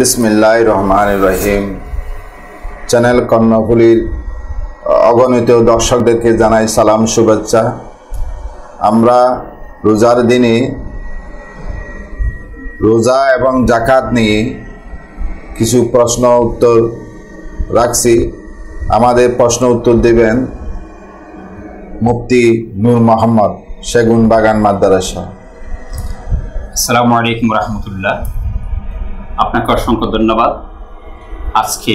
बिस्मिल्लाहिर्रहमानिर्रहीम चैनल कर्णफुलिर अगणित दर्शकदेरके जानाई सालाम शुभेच्छा। आमरा रोजार दिने रोजा एवं जाकात निये किछु प्रश्न उत्तर राखछि। आमादेर प्रश्न उत्तर दिबेन मुफ्ती नूर मोहम्मद शेगुन बागान माद्रासा। আসসালামু আলাইকুম রহমতুল্লাহ, আপনাকে অসংখ্য ধন্যবাদ। আজকে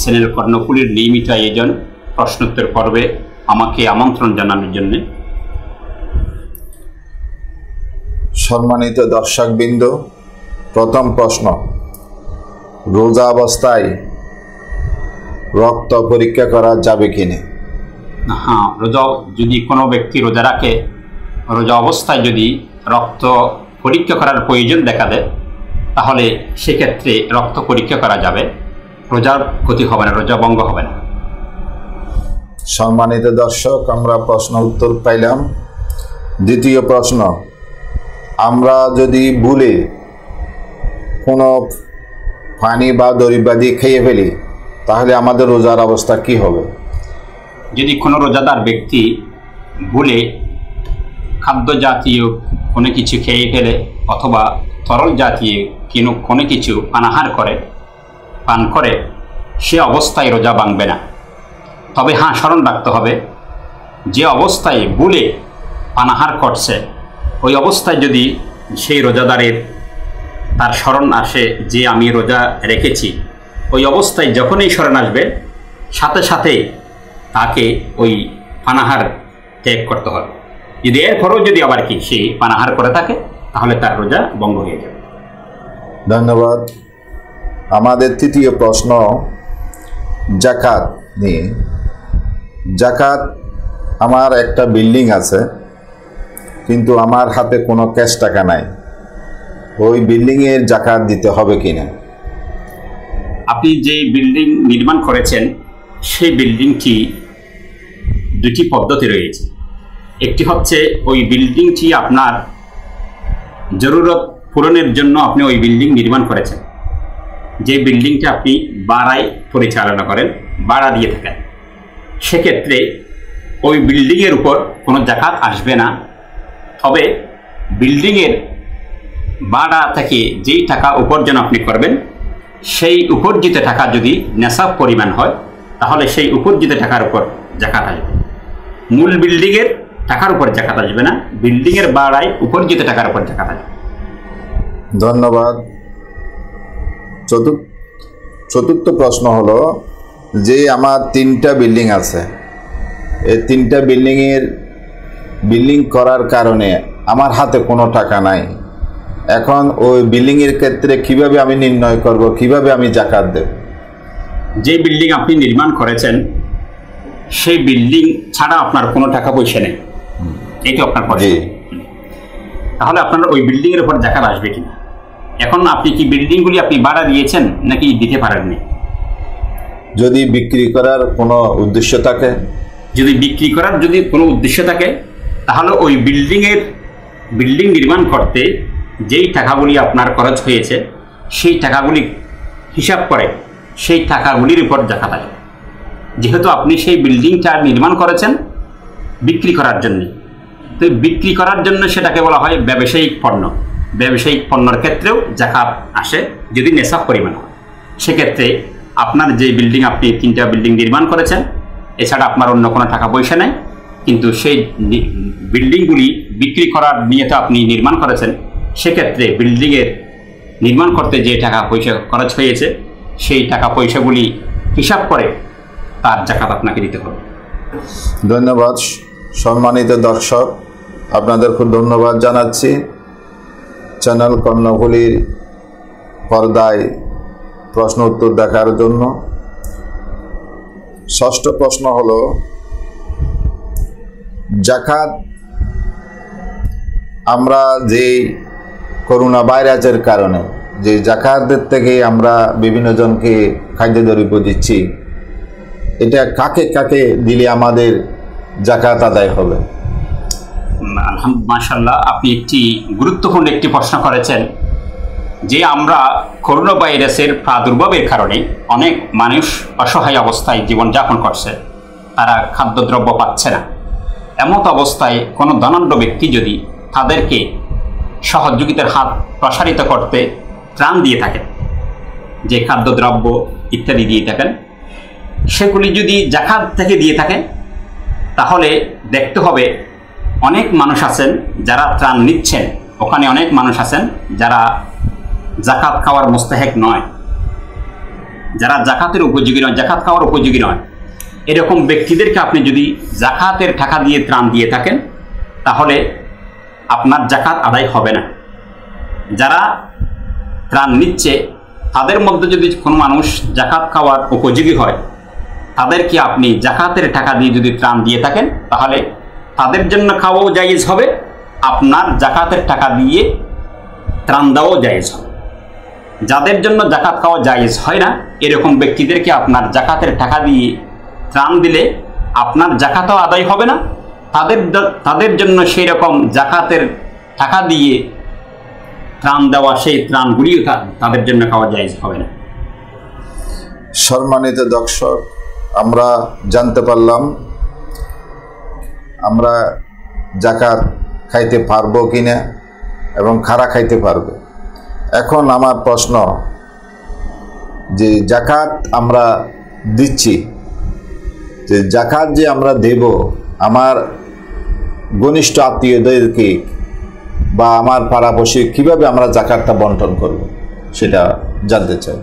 চ্যানেল কর্ণফুলির নিয়মিত আয়োজন প্রশ্নোত্তর পর্বে আমাকে আমন্ত্রণ জানানোর জন্য। সম্মানিত দর্শকবৃন্দ, প্রথম প্রশ্ন, রোজা অবস্থায় রক্ত পরীক্ষা করা যাবে কিনা? হ্যাঁ, রোজা যদি কোনো ব্যক্তি রোজা রাখে, রোজা অবস্থায় যদি রক্ত পরীক্ষা করার প্রয়োজন দেখা দেয় তাহলে সেক্ষেত্রে রক্ত পরীক্ষা করা যাবে, রোজার ক্ষতি হবে না, রোজা ভঙ্গ হবে না। সম্মানিত দর্শক, আমরা প্রশ্ন উত্তর পাইলাম। দ্বিতীয় প্রশ্ন, আমরা যদি ভুলে কোনো পানি বা দড়িবাদি খেয়ে ফেলি তাহলে আমাদের রোজার অবস্থা কি হবে? যদি কোনো রোজাদার ব্যক্তি ভুলে খাদ্য জাতীয় কোনো কিছু খেয়ে ফেলে অথবা তরল জাতীয় কোনো কিছু পানাহার করে পান করে, সে অবস্থায় রোজা ভাঙবে না। তবে হ্যাঁ, স্মরণ রাখতে হবে যে অবস্থায় ভুলে পানাহার করছে ওই অবস্থায় যদি সেই রোজাদারের তার স্মরণ আসে যে আমি রোজা রেখেছি, ওই অবস্থায় যখনই স্মরণ আসবে সাথে সাথে তাকে ওই পানাহার ত্যাগ করতে হবে। যদি এরপরেও যদি আবার কি সে পানাহার করে থাকে তাহলে তার রোজা ভঙ্গ হয়ে যাবে। ধন্যবাদ। আমাদের তৃতীয় প্রশ্ন জাকাত নিয়ে। জাকাত, আমার একটা বিল্ডিং আছে কিন্তু আমার হাতে কোনো ক্যাশ টাকা নাই, ওই বিল্ডিংয়ের জাকাত দিতে হবে কিনা? আপনি যে বিল্ডিং নির্মাণ করেছেন সেই বিল্ডিংটি দুটি পদ্ধতি রয়েছে। একটি হচ্ছে ওই বিল্ডিংটি আপনার জরুরত পূরণের জন্য আপনি ওই বিল্ডিং নির্মাণ করেছেন, যে বিল্ডিংটা আপনি ভাড়ায় পরিচালনা করেন, ভাড়া দিয়ে থাকেন, সেক্ষেত্রে ওই বিল্ডিংয়ের উপর কোনো জাকাত আসবে না। তবে বিল্ডিংয়ের ভাড়া থেকে যেই টাকা উপার্জন আপনি করবেন সেই উপার্জিত টাকা যদি নেশাব পরিমাণ হয় তাহলে সেই উপার্জিত টাকার উপর জাকাত আসবে। মূল বিল্ডিংয়ের টাকার উপর জাকাত আসবে না, বিল্ডিংয়ের ভাড়ায় উপার্জিত টাকার উপর জাকাত আসবে। ধন্যবাদ। চতুর্থ প্রশ্ন হলো যে আমার তিনটা বিল্ডিং আছে, এই তিনটা বিল্ডিং করার কারণে আমার হাতে কোনো টাকা নাই, এখন ওই বিল্ডিংয়ের ক্ষেত্রে কিভাবে আমি নির্ণয় করব, কিভাবে আমি জাকাত দেব? যে বিল্ডিং আপনি নির্মাণ করেছেন সেই বিল্ডিং ছাড়া আপনার কোনো টাকা পয়সা নেই, এই তো আপনার পয়সা, তাহলে আপনার ওই বিল্ডিংয়ের উপর জাকাত আসবে কি না? এখন আপনি কি বিল্ডিংগুলি আপনি ভাড়া দিয়েছেন নাকি দিতে পারেননি? যদি বিক্রি করার কোনো উদ্দেশ্য থাকে, তাহলে ওই বিল্ডিং নির্মাণ করতে যেই টাকাগুলি আপনার খরচ হয়েছে সেই টাকাগুলি হিসাব করে সেই টাকাগুলির উপর জাকাত আসবে, যেহেতু আপনি সেই বিল্ডিংটা নির্মাণ করেছেন বিক্রি করার জন্যে। তো বিক্রি করার জন্য সেটাকে বলা হয় ব্যবসায়িক পণ্য, ব্যবসায়িক পণ্যর ক্ষেত্রেও জাকাত আসে যদি নেশাব পরিমাণ হয়। সেক্ষেত্রে আপনার যে বিল্ডিং আপনি তিনটা বিল্ডিং নির্মাণ করেছেন এছাড়া আপনার অন্য কোনো টাকা পয়সা নেই, কিন্তু সেই বিল্ডিংগুলি বিক্রি করার নিয়ে তো আপনি নির্মাণ করেছেন, সেক্ষেত্রে বিল্ডিংয়ের নির্মাণ করতে যে টাকা পয়সা খরচ হয়েছে সেই টাকা পয়সাগুলি হিসাব করে তার জাকাত আপনাকে দিতে হবে। ধন্যবাদ। সম্মানিত দর্শক, আপনাদের খুব ধন্যবাদ জানাচ্ছি। চ্যানেল কর্ণফুলির পর্দায় প্রশ্ন উত্তর দেখার জন্য। ষষ্ঠ প্রশ্ন হলো জাকাত, আমরা যে করোনা ভাইরাসের কারণে যে জাকাতের থেকে আমরা বিভিন্ন জনকে খাদ্যদ্রব্য দিচ্ছি, এটা কাকে কাকে দিলে আমাদের জাকাত আদায় হবে? মাশাআল্লাহ, আপনি একটি গুরুত্বপূর্ণ একটি প্রশ্ন করেছেন। जे आम्रा कोरोना भाइरसेर प्रादुर्भावेर कारणे अनेक मानुष असहाय अवस्थाय जीवन यापन करछे, तारा खाद्यद्रव्य पाच्छे ना। एमत अवस्थाय कोनो धनाढ्य व्यक्ति यदि तादेरके सहयोगितार हात प्रसारित करते त्राण दिए थाकेन, जे खाद्यद्रव्य इत्यादि दिए थाकेन, सेगुली यदि जाकात थेके दिए थाकेन, ताहले देखते होबे अनेक मानुष आछेन जारा त्राण निच्छेन, ओखाने अनेक मानुष आछेन जारा जाकात खावार मुस्ताहेक नय, जारा जाकातेर उपयोगी नय, जाकात खावार उपयोगी नय। एरकम व्यक्तिदेरके आपनि यदि जाकातेर टाका दिए त्राण दिए थाकेन, ताहले आपनार जाकात आदाय होबे ना। जारा त्राण निच्छे तादेर मধ্যে যদি কোনো মানুষ जाकात খাওয়ার উপযোগী হয়, তাদেরকে আপনি জাকাতের টাকা দিয়ে যদি ত্রাণ দিয়ে থাকেন, তাহলে তাদের জন্য খাওয়াও জায়েজ হবে, আপনার জাকাতের টাকা দিয়ে ত্রাণ দাও জায়েজ হবে। যাদের জন্য জাকাত খাওয়া জায়েজ হয় না, এরকম ব্যক্তিদেরকে আপনার জাকাতের টাকা দিয়ে ত্রাণ দিলে আপনার জাকাতও আদায় হবে না, তাদের জন্য সেই রকম জাকাতের টাকা দিয়ে ত্রাণ দেওয়া সেই ত্রাণগুলিও তাদের জন্য খাওয়া জায়েজ হবে না। সম্মানিত দর্শক, আমরা জানতে পারলাম আমরা যাকাত খাইতে পারবো কিনা এবং খাড়া খাইতে পারবে। এখন আমার প্রশ্ন, যে যাকাত আমরা দিচ্ছি, যে যাকাত যে আমরা দেব আমার ঘনিষ্ঠ আত্মীয়দেরকে বা আমার পাড়াপড়শি, কিভাবে আমরা যাকাতটা বণ্টন করব সেটা জানতে চাই।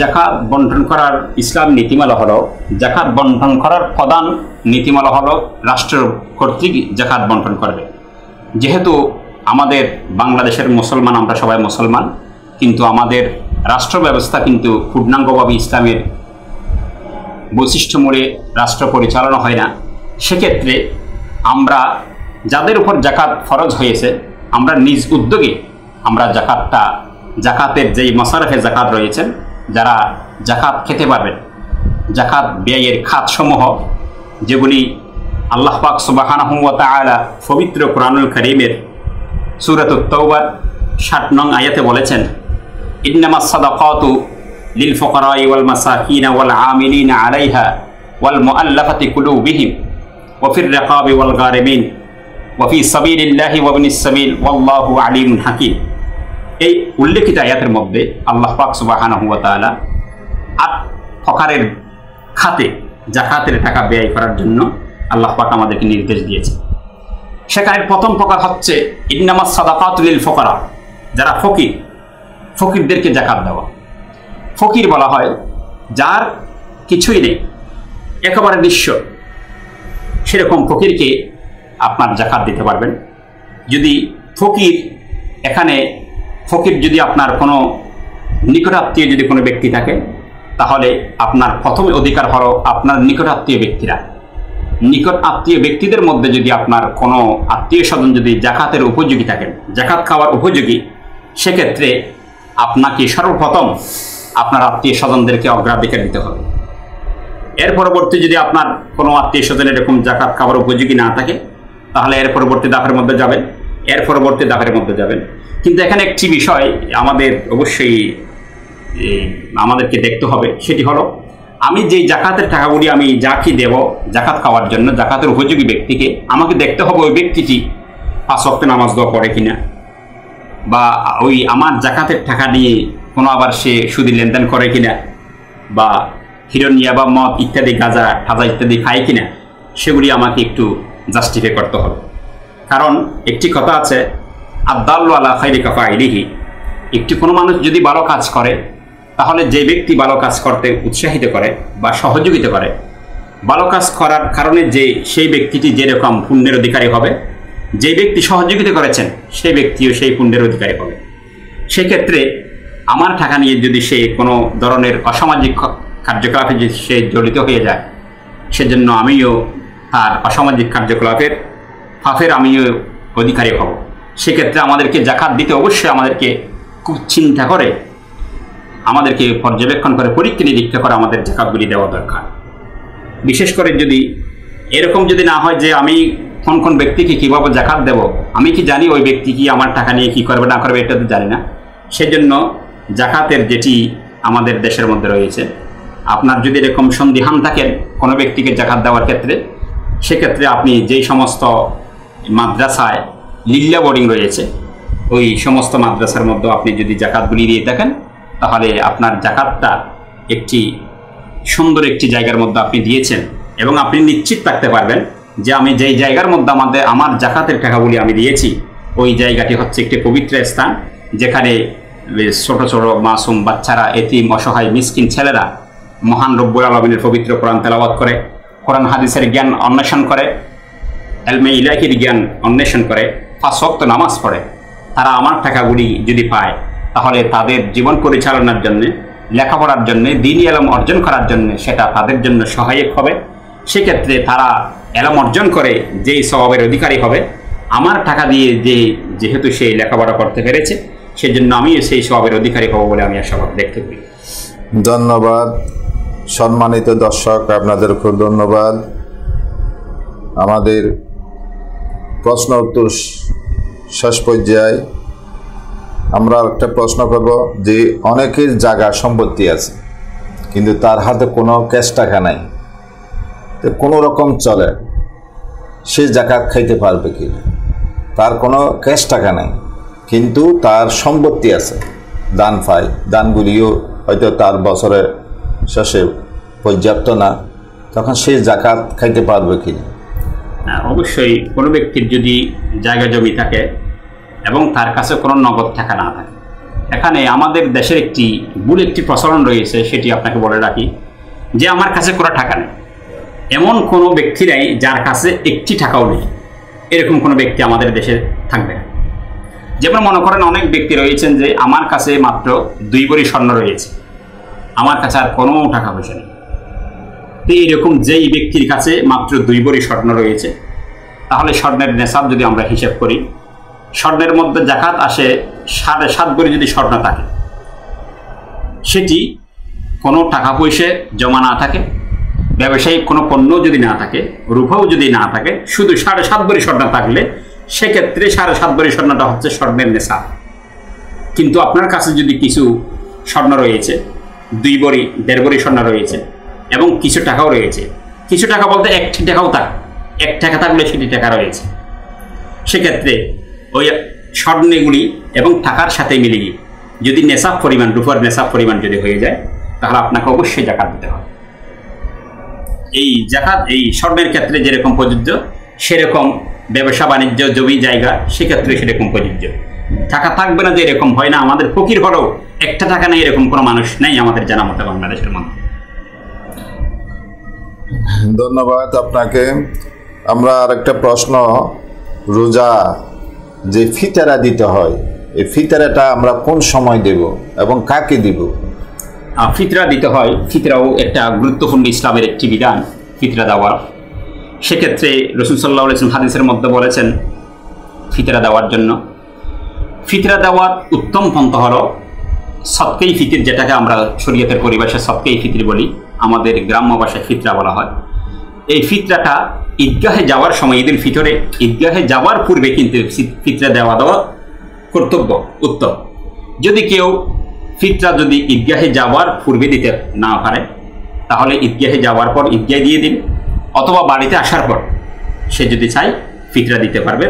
যাকাত বণ্টন করার ইসলাম নীতিমালা হলো, যাকাত বণ্টন করার প্রধান নীতিমালা হলো রাষ্ট্র কর্তৃক যাকাত বণ্টন করবে। যেহেতু আমাদের বাংলাদেশের মুসলমান, আমরা সবাই মুসলমান, কিন্তু আমাদের রাষ্ট্র ব্যবস্থা কিন্তু পূর্ণাঙ্গভাবে ইসলামের বৈশিষ্ট্য মোড়ে রাষ্ট্র পরিচালনা হয় না। সেক্ষেত্রে আমরা যাদের উপর যাকাত ফরজ হয়েছে, আমরা নিজ উদ্যোগে আমরা যাকাতটা, যাকাতের যেই মাসারফে যাকাত রয়েছেন, যারা যাকাত খেতে পারবেন, যাকাত ব্যয়ের খাতসমূহ যেগুলি আল্লাহ পাক সুবহানাহু ওয়া তাআলা পবিত্র কুরআনুল কারীমের সূরাতুত তাওবার ৬০ নং আয়াতে বলেছেন, ইন্নামাস সাদাকাতু লিল ফুকারাই ওয়াল মাসাকিন ওয়াল আমিলিন আলাইহা ওয়াল মুআল্লাফাতি কুলুবিহিম ওয়া ফির রিকাবি ওয়াল গারিমিন ওয়া ফি সাবিলিল্লাহি ওয়া ইবনিস সাবিল ওয়াল্লাহু আলিমুন হাকীম। এই উল্লেখিত আয়াতের মধ্যে আল্লাহ পাক সুবহানাহু ওয়া তাআলা আট ফকারের খাতে যাকাতের টাকা ব্যয় করার জন্য আল্লাহ পাক আমাদেরকে নির্দেশ দিয়েছে। সেখানে প্রথম প্রকার হচ্ছে ইন্নামাস সাদাকাতু লিল ফুকারা, যারা ফকির, ফকিরদেরকে যাকাত দেওয়া। ফকির বলা হয় যার কিছুই নেই, একেবারে নিঃস্ব, সেরকম ফকিরকে আপনার যাকাত দিতে পারবেন। যদি ফকির, এখানে ফকির যদি আপনার কোনো নিকটাত্মীয় যদি কোনো ব্যক্তি থাকে, তাহলে আপনার প্রথম অধিকার হলো আপনার নিকটাত্মীয় ব্যক্তিরা। নিকট আত্মীয় ব্যক্তিদের মধ্যে যদি আপনার কোনো আত্মীয় স্বজন যদি যাকাতের উপযোগী থাকেন, যাকাত খাওয়ার উপযোগী, সেক্ষেত্রে আপনাকে সর্বপ্রথম আপনার আত্মীয় স্বজনদেরকে অগ্রাধিকার দিতে হবে। এর পরবর্তী যদি আপনার কোনো আত্মীয় স্বজন এরকম যাকাত খাওয়ার উপযোগী না থাকে, তাহলে এর পরবর্তী ধাপের মধ্যে যাবেন, এর পরবর্তী ধাপের মধ্যে যাবেন। কিন্তু এখানে একটি বিষয় আমাদের অবশ্যই আমাদেরকে দেখতে হবে, সেটি হলো আমি যেই যাকাতের টাকাগুলি আমি যাকে দেব যাকাত খাওয়ার জন্য, যাকাতের উপযোগী ব্যক্তিকে, আমাকে দেখতে হবে ওই ব্যক্তিটি ৫ ওয়াক্ত নামাজ দোয়া করে কিনা, বা ওই আমার যাকাতের টাকা নিয়ে কোনো আবার সে সুদি লেনদেন করে কিনা, বা হিরোনিয়া বা মদ ইত্যাদি, গাঁজা ঠাজা ইত্যাদি খায় কিনা, সেগুলি আমাকে একটু জাস্টিফাই করতে হবে। কারণ একটি কথা আছে, আদাল্লু আলা খাইরি কাফাইলিহি, একটি কোনো মানুষ যদি ভালো কাজ করে, তাহলে যে ব্যক্তি ভালো কাজ করতে উৎসাহিত করে বা সহযোগিতা করে, ভালো কাজ করার কারণে যে সেই ব্যক্তিটি যেরকম পুণ্যের অধিকারী হবে, যে ব্যক্তি সহযোগিতা করেছেন সেই ব্যক্তিও সেই পুণ্যের অধিকারী হবে। সেক্ষেত্রে আমার টাকা নিয়ে যদি সে কোনো ধরনের অসামাজিক কার্যকলাপে যদি সে জড়িত হয়ে যায়, সেজন্য আমিও তার অসামাজিক কার্যকলাপের পাপের আমিও অধিকারী হব। সেক্ষেত্রে আমাদেরকে যাকাত দিতে অবশ্যই আমাদেরকে খুব চিন্তা করে, আমাদেরকে পর্যবেক্ষণ করে, পরীক্ষা নিরীক্ষা করে আমাদের যাকাতগুলি দেওয়া দরকার। বিশেষ করে যদি এরকম যদি না হয় যে আমি কোন কোন ব্যক্তিকে কীভাবে যাকাত দেব, আমি কি জানি ওই ব্যক্তি কি আমার টাকা নিয়ে কী করবে না করবে, এটা তো জানি না। সেজন্য জাকাতের যেটি আমাদের দেশের মধ্যে রয়েছে। আপনার যদি এরকম সন্দিহান থাকে কোনো ব্যক্তিকে জাকাত দেওয়ার ক্ষেত্রে, সেক্ষেত্রে আপনি যেই সমস্ত মাদ্রাসায় লিল্লা বোর্ডিং রয়েছে ওই সমস্ত মাদ্রাসার মধ্যে আপনি যদি জাকাতগুলি দিয়ে থাকেন তাহলে আপনার জাকাতটা একটি সুন্দর একটি জায়গার মধ্যে আপনি দিয়েছেন এবং আপনি নিশ্চিত থাকতে পারবেন যে আমি যেই জায়গার মধ্যে আমার জাকাতের টাকাগুলি আমি দিয়েছি ওই জায়গাটি হচ্ছে একটি পবিত্র স্থান, যেখানে ছোট ছোট মাসুম বাচ্চারা, এতিম, অসহায়, মিসকিন ছেলেরা মহান রব্বুল আলামিনের পবিত্র কোরআন তেলাওয়াত করে, কোরআন হাদিসের জ্ঞান অন্বেষণ করে, এলমে ইলাহির জ্ঞান অন্বেষণ করে, পাঁচ ওয়াক্ত নামাজ পড়ে। তারা আমার টাকাগুলি যদি পায় তাহলে তাদের জীবন পরিচালনার জন্যে, লেখাপড়ার জন্যে, দিনই এলম অর্জন করার জন্যে সেটা তাদের জন্য সহায়ক হবে। সেক্ষেত্রে তারা এলম অর্জন করে যেই স্বভাবের অধিকারী হবে, আমার টাকা দিয়ে যেহেতু সেই লেখাপড়া করতে পেরেছে সেজন্য আমি সেই স্বভাবের অধিকারী হব বলে আমি আশা করি। দেখতে পারি। ধন্যবাদ সম্মানিত দর্শক, আপনাদের খুব ধন্যবাদ। আমাদের প্রশ্ন উত্তর শেষ পর্যায়ে আমরা একটা প্রশ্ন করব যে অনেকের জায়গা সম্পত্তি আছে কিন্তু তার হাতে কোনো ক্যাশ টাকা নাই, তো কোনো রকম চলে, সে জাকাত খাইতে পারবে কি? তার কোনো ক্যাশ টাকা নাই কিন্তু তার সম্পত্তি আছে, দান পায়, দানগুলিও হয়তো তার বছরে শেষে পর্যাপ্ত না, তখন সে জাকাত খাইতে পারবে কি? অবশ্যই কোনো ব্যক্তির যদি জায়গা জমি থাকে এবং তার কাছে কোনো নগদ টাকা না থাকে, এখানে আমাদের দেশের একটি প্রচলন রয়েছে, সেটি আপনাকে বলে রাখি যে আমার কাছে কোনো টাকা নেই, এমন কোনো ব্যক্তি নাই যার কাছে একটি টাকাও নেই, এরকম কোনো ব্যক্তি আমাদের দেশে থাকবে না। যেমন মনে করেন অনেক ব্যক্তি রয়েছেন যে আমার কাছে মাত্র 2 ভরি স্বর্ণ রয়েছে, আমার কাছে আর কোনো টাকা পয়সা নেই। তো এইরকম যেই ব্যক্তির কাছে মাত্র 2 ভরি স্বর্ণ রয়েছে, তাহলে স্বর্ণের নেশাব যদি আমরা হিসাব করি, স্বর্ণের মধ্যে জাকাত আসে 7.5 ভরি যদি স্বর্ণ থাকে, সেটি কোনো টাকা পয়সা জমা না থাকে, ব্যবসায়িক কোনো পণ্য যদি না থাকে, রূপাও যদি না থাকে, শুধু 7.5 ভরি স্বর্ণ থাকলে সেক্ষেত্রে 7.5 ভরি স্বর্ণটা হচ্ছে স্বর্ণের নেশাব। কিন্তু আপনার কাছে যদি কিছু স্বর্ণ রয়েছে, 2 ভরি 1.5 ভরি স্বর্ণ রয়েছে এবং কিছু টাকাও রয়েছে, কিছু টাকা বলতে একটি টাকাও থাকে, 1 টাকা থাকলে সেটি টাকা রয়েছে, সেক্ষেত্রে ওই স্বর্ণগুলি এবং টাকার সাথে মিলিয়ে যদি নেশাব পরিমাণ, রুপার নেশাব পরিমাণ যদি হয়ে যায় তাহলে আপনাকে অবশ্যই জাকাত দিতে হবে। এই জাকাত এই স্বর্ণের ক্ষেত্রে যেরকম প্রযোজ্য সেরকম ব্যবসা বাণিজ্য, জমি জায়গা, সেক্ষেত্রে সেরকম প্রযোজ্য। টাকা থাকবে না যে এরকম হয় না, আমাদের ফকির হলেও 1 টাকা নেই এরকম কোনো মানুষ নেই আমাদের জানা মতো বাংলাদেশের মধ্যে। ধন্যবাদ আপনাকে। আমরা আরেকটা প্রশ্ন, রোজা যে ফিতরা দিতে হয়, এই ফিতরাটা আমরা কোন সময় দেব এবং কাকে দিব? ফিতরা দিতে হয়, ফিতরাও একটা গুরুত্বপূর্ণ ইসলামের একটি বিধান, ফিতরা দেওয়ার। সেক্ষেত্রে রাসূল সাল্লাল্লাহু আলাইহি ওয়াসাল্লাম হাদিসের মধ্যে বলেছেন ফিতরা দেওয়ার জন্য, ফিতরা দেওয়ার উত্তম পন্থা হলো সদকায়ে ফিতর, যেটাকে আমরা শরীয়তের পরিভাষায় সদকায়ে ফিতর বলি, আমাদের গ্রাম্য ভাষায় ফিতরা বলা হয়। এই ফিতরাটা ঈদগাহে যাওয়ার সময়, ঈদের ফিতরে ঈদগাহে যাওয়ার পূর্বে কিন্তু ফিতরা দেওয়া কর্তব্য, উত্তম। যদি কেউ ফিতরা যদি ঈদগাহে যাওয়ার পূর্বে দিতে না পারে তাহলে ঈদগাহে যাওয়ার পর ঈদগাহে দিয়ে দিন, অথবা বাড়িতে আসার পর সে যদি চায় ফিতরা দিতে পারবে।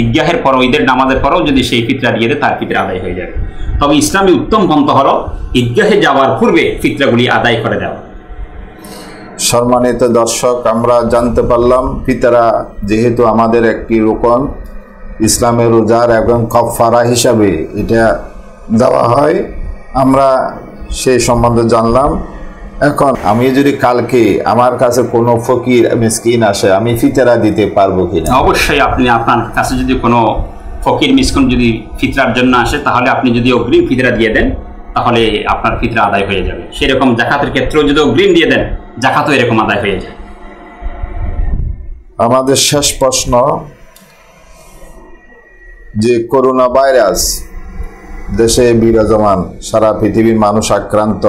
ঈদগাহের পরও, ঈদের নামাজের পরও যদি সেই ফিতরা দিয়ে দেয় তার ফিতরা আদায় হয়ে যাবে। তবে ইসলামী উত্তম পন্থা হলো ঈদগাহে যাওয়ার পূর্বে ফিতরাগুলি আদায় করে দেওয়া। সম্মানিত দর্শক, আমরা জানতে পারলাম ফিতরা যেহেতু আমাদের একটি রোকন, ইসলামের রোজার এবং কাফারা হিসাবে এটা দেওয়া হয়, আমরা সেই সম্বন্ধে জানলাম। এখন আমি যদি কালকে আমার কাছে কোনো ফকির মিসকিন আসে, আমি ফিতরা দিতে পারবো কিনা? অবশ্যই আপনি, আপনার কাছে যদি কোনো ফকির মিসকিন যদি ফিতরার জন্য আসে তাহলে আপনি যদি অগ্রিম ফিতরা দিয়ে দেন তাহলে আপনার ফিতরা আদায় হয়ে যাবে। সেরকম জাকাতের ক্ষেত্রেও যদি অগ্রিম দিয়ে দেন জাকাতও এরকম আদায় হয়ে যায়। আমাদের শেষ প্রশ্ন, যে করোনা ভাইরাস দেশে বিরাজমান, সারা পৃথিবীর মানুষ আক্রান্ত,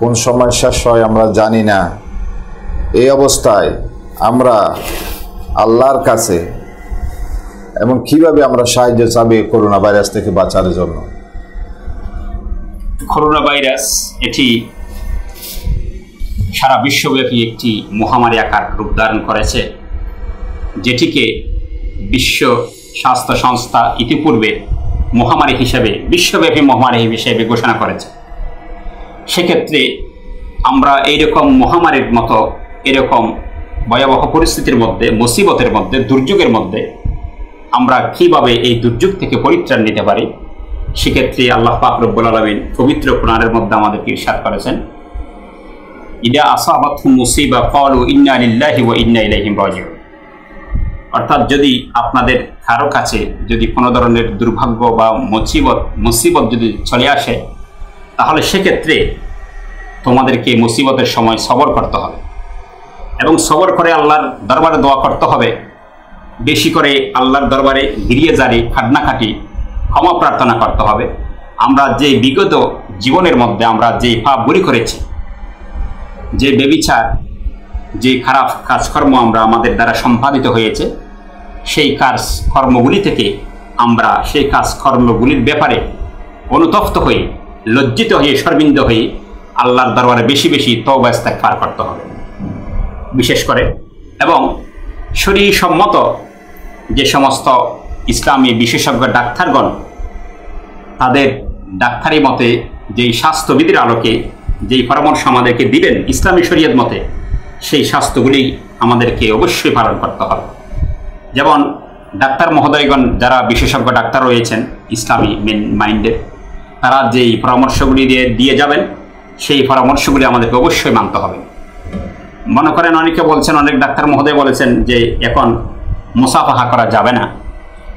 কোন সময় শেষ হয় আমরা জানি না। এই অবস্থায় আমরা আল্লাহর কাছে এবং কিভাবে আমরা সাহায্য চাবে করোনা ভাইরাস থেকে বাঁচার জন্য? कोरोना भाईरस एटी सारा विश्वव्यापी एक महामारी आकार रूप धारण करेছে যেটিকে বিশ্ব स्वास्थ्य संस्था ইতিপূর্বে महामारी हिसाब से विश्वव्यापी महामारी हिसाब से घोषणा করেছে। সেক্ষেত্রে আমরা এই রকম মহামারীর মতো এরকম ভয়াবহ পরিস্থিতির মধ্যে মুসিবতের মধ্যে দুর্যোগের মধ্যে আমরা কিভাবে এই দুর্যোগ থেকে পরিত্রাণ নিতে পারি সেক্ষেত্রে আল্লাহ পাক রব্বুল আলামিন পবিত্র কোরআনের মধ্যে আমাদেরকে ইরশাদ করেছেন ইদা আসাবাতহুম মুসিবা ক্বালু ইন্না লিল্লাহি ওয়া ইন্না ইলাইহি রাজিউন। অর্থাৎ যদি আপনাদের কারো কাছে যদি কোনো ধরনের দুর্ভাগ্য বা মুসিবত যদি চলে আসে তাহলে সেক্ষেত্রে তোমাদেরকে মুসিবতের সময় সবর করতে হবে এবং সবর করে আল্লাহর দরবারে দোয়া করতে হবে, বেশি করে আল্লাহর দরবারে গিরিয়ে জারি খাটনাখাটি ক্ষমা প্রার্থনা করতে হবে। আমরা যে বিগত জীবনের মধ্যে আমরা যে পাপগুলি করেছি, যে ব্যভিচার, যে খারাপ কাজকর্ম আমরা আমাদের দ্বারা সম্পাদিত হয়েছে সেই কাজকর্মগুলি থেকে আমরা সেই কাজকর্মগুলির ব্যাপারে অনুতপ্ত হয়ে লজ্জিত হয়ে শর্মিন্দ হয়ে আল্লাহর দরবারে বেশি বেশি তওবা ইস্তিগফার করতে হবে বিশেষ করে, এবং শরীর সম্মত যে সমস্ত ইসলামী বিশেষজ্ঞ ডাক্তারগণ তাদের ডাক্তারি মতে যেই স্বাস্থ্যবিধির আলোকে যেই পরামর্শ আমাদেরকে দিবেন ইসলামী শরীয়ত মতে সেই স্বাস্থ্যগুলি আমাদেরকে অবশ্যই পালন করতে হবে। যেমন ডাক্তার মহোদয়গণ যারা বিশেষজ্ঞ ডাক্তার রয়েছেন ইসলামী মাইন্ডের তারা যেই পরামর্শগুলি দিয়ে যাবেন সেই পরামর্শগুলি আমাদেরকে অবশ্যই মানতে হবে। মনে করেন অনেকে বলছেন, অনেক ডাক্তার মহোদয় বলেছেন যে এখন মুসাফাহা করা যাবে না,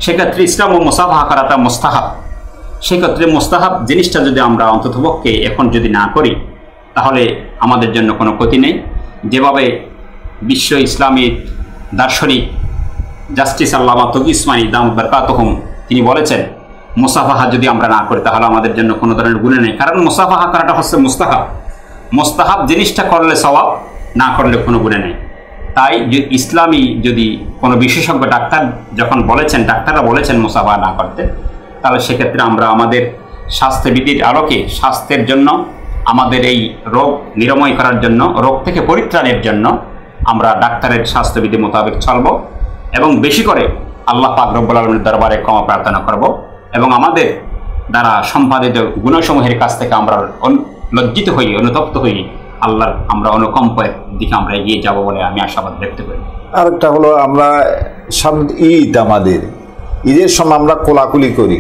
সেক্ষেত্রে ইসলাম ও মুসাফাহা করাটা মুস্তাহাব। সেক্ষেত্রে মুস্তাহাব জিনিসটা যদি আমরা অন্ততপক্ষে এখন যদি না করি তাহলে আমাদের জন্য কোনো ক্ষতি নেই। যেভাবে বিশ্ব ইসলামিক দার্শনিক জাস্টিস আল্লামা উসমানী দামুদ্বরকাতহুম তিনি বলেছেন মুসাফাহা যদি আমরা না করি তাহলে আমাদের জন্য কোনো ধরনের গুনাহ নেই, কারণ মুসাফাহা করাটা হচ্ছে মুস্তাহাব। মুস্তাহাব জিনিসটা করলে সওয়াব, না করলে কোনো গুনাহ নেই। তাই ইসলামী যদি কোনো বিশেষজ্ঞ ডাক্তার যখন বলেছেন, ডাক্তাররা বলেছেন মুসাফাহা না করতে, তাহলে সেক্ষেত্রে আমরা আমাদের স্বাস্থ্যবিধির আলোকে স্বাস্থ্যের জন্য আমাদের এই রোগ নিরাময় করার জন্য রোগ থেকে পরিত্রাণের জন্য আমরা ডাক্তারের স্বাস্থ্যবিধি মোতাবেক চলব এবং বেশি করে আল্লাহ পাক রব্বুল আলামিনের দরবারে ক্ষমা প্রার্থনা করব এবং আমাদের দ্বারা সম্পাদিত গুণসমূহের কাছ থেকে আমরা লজ্জিত হই অনুতপ্ত হই আল্লাহর আমরা অনুকম্পের দিকে আমরা এগিয়ে যাব বলে আমি আশাবাদ ব্যক্ত করি। আরেকটা হলো আমরা সামনে ঈদ, আমাদের ঈদের সময় আমরা কোলাকুলি করি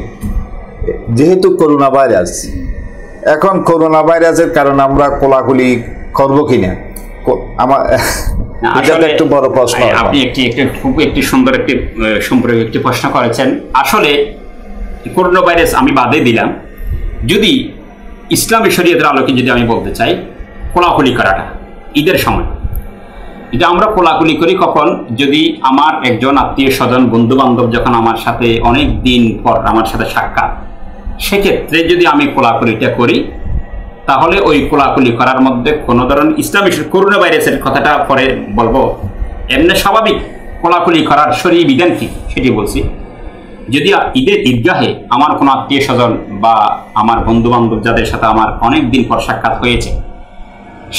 যেহেতু করোনা ভাইরাস, এখন করোনা ভাইরাসের কারণে আমরা কোলাকুলি করব কিনা আমার একটু বড় প্রশ্ন। আপনি একটি সুন্দর একটি সম্পর্কে একটি প্রশ্ন করেছেন। আসলে করোনা ভাইরাস আমি বাদে দিলাম, যদি ইসলামী শরীয়তের আলোকে যদি আমি বলতে চাই কোলাকুলি করাটা ঈদের সময় যদি আমরা কোলাকুলি করি কখন, যদি আমার একজন আত্মীয় স্বজন বন্ধু বান্ধব যখন আমার সাথে অনেক দিন পর আমার সাথে সাক্ষাৎ, সেক্ষেত্রে যদি আমি কোলাকুলিটা করি তাহলে ওই কোলাকুলি করার মধ্যে কোনো ধরনের ইসলামী করোনা ভাইরাসের কথাটা পরে বলবো, এমনি স্বাভাবিক কোলাকুলি করার শরীর বিধান কি সেটি বলছি। যদি ঈদের ঈদগাহে আমার কোনো আত্মীয় স্বজন বা আমার বন্ধু বান্ধব যাদের সাথে আমার অনেক দিন পর সাক্ষাৎ হয়েছে,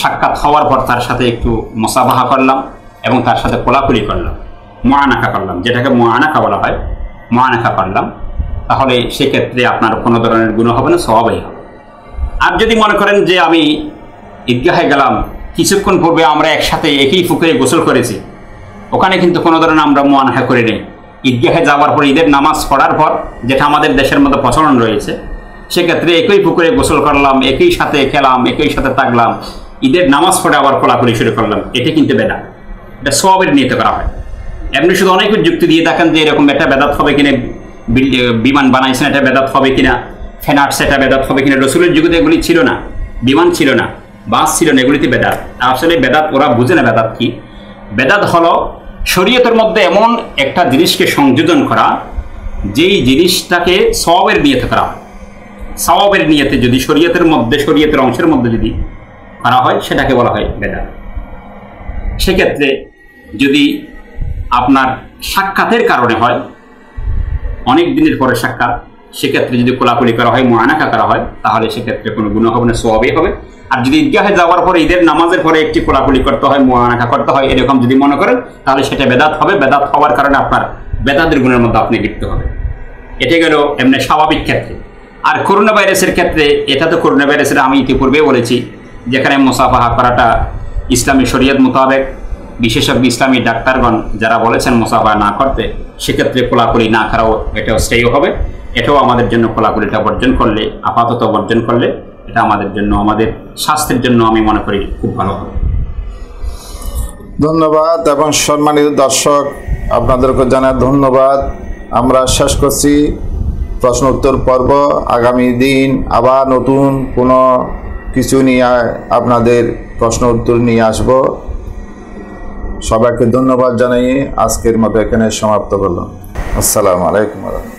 সাক্ষাৎ হওয়ার পর তার সাথে একটু মুসাফাহা করলাম এবং তার সাথে কোলাকুলি করলাম, মুআনাকা করলাম, যেটাকে মুআনাকা বলা হয়, মুআনাকা করলাম, তাহলে সেক্ষেত্রে আপনার কোনো ধরনের গুণ হবে না, স্বভাবই হবে। আর যদি মনে করেন যে আমি ঈদগাহে গেলাম, কিছুক্ষণ পূর্বে আমরা একসাথে একই পুকুরে গোসল করেছি, ওখানে কিন্তু কোনো ধরনের আমরা মুআনাকা করে নেই, ঈদগাহে যাওয়ার পর ঈদের নামাজ পড়ার পর যেটা আমাদের দেশের মধ্যে প্রচলন রয়েছে, সেক্ষেত্রে একই পুকুরে গোসল করলাম, একই সাথে খেলাম, একই সাথে থাকলাম, ঈদের নামাজ পড়ে আবার কোলাকুলি শুরু করলাম, এটা কিন্তু বেদাত, এটা সওয়াবের নিয়তে করা হয়। এমনি শুধু অনেকে যুক্তি দিয়ে থাকেন যে এরকম একটা বেদাত হবে কিনা, বিমান বানাইছেন এটা বেদাত হবে কিনা, ফ্যানার্স এটা বেদাত হবে কিনা। রসুলের যুগে এগুলি ছিল না, বিমান ছিল না, বাস ছিল না, এগুলিতে বেদাত। আসলে বেদাত ওরা বুঝে না বেদাত কি। বেদাত হলো শরীয়তের মধ্যে এমন একটা জিনিসকে সংযোজন করা যেই জিনিসটাকে সওয়াবের নিয়তে করা হয়। সওয়াবের নিয়তে যদি শরীয়তের মধ্যে শরীয়তের অংশের মধ্যে যদি করা হয় সেটাকে বলা হয় বেদাত। সেক্ষেত্রে যদি আপনার সাক্ষাতের কারণে হয়, অনেক দিনের পরে সাক্ষাৎ, সেক্ষেত্রে যদি কোলাকুলি করা হয় মুআনাকা করা হয় তাহলে সেক্ষেত্রে কোনো গুনাহ হবে না, সওয়াবই হবে। আর যদি ঈদগাহে যাওয়ার পরে ঈদের নামাজের পরে একটি কোলাকুলি করতে হয় মুআনাকা করতে হয় এরকম যদি মনে করেন তাহলে সেটা বেদাত হবে, বেদাত হওয়ার কারণে আপনার বেদাতের গুণের মধ্যে আপনি লিপ্ত হবে। এটা গেল এমনি স্বাভাবিক ক্ষেত্রে। আর করোনা ভাইরাসের ক্ষেত্রে, এটা তো করোনা ভাইরাসের আমি ইতিপূর্বে বলেছি যেখানে মুসাফাহা করাটা ইসলামী শরীয়ত মোতাবেক বিশেষজ্ঞ ইসলামী ডাক্তারগণ যারা বলেছেন মুসাফাহা না করতে সেক্ষেত্রে কোলাকুলি না করাও এটাও শ্রেয় হবে। এটাও আমাদের জন্য কোলাকুলিটা বর্জন করলে আপাতত বর্জন করলে এটা আমাদের জন্য আমাদের স্বাস্থ্যের জন্য আমি মনে করি খুব ভালো হবে। ধন্যবাদ এবং সম্মানিত দর্শক আপনাদেরকে জানাই ধন্যবাদ। আমরা শেষ করছি প্রশ্ন উত্তর পর্ব। আগামী দিন আবার নতুন কোনো কিছু নিয়ে আপনাদের প্রশ্ন উত্তর নিয়ে আসব। সবাইকে ধন্যবাদ জানিয়ে আজকের মতো এখানে সমাপ্ত করলাম। আসসালামু আলাইকুম।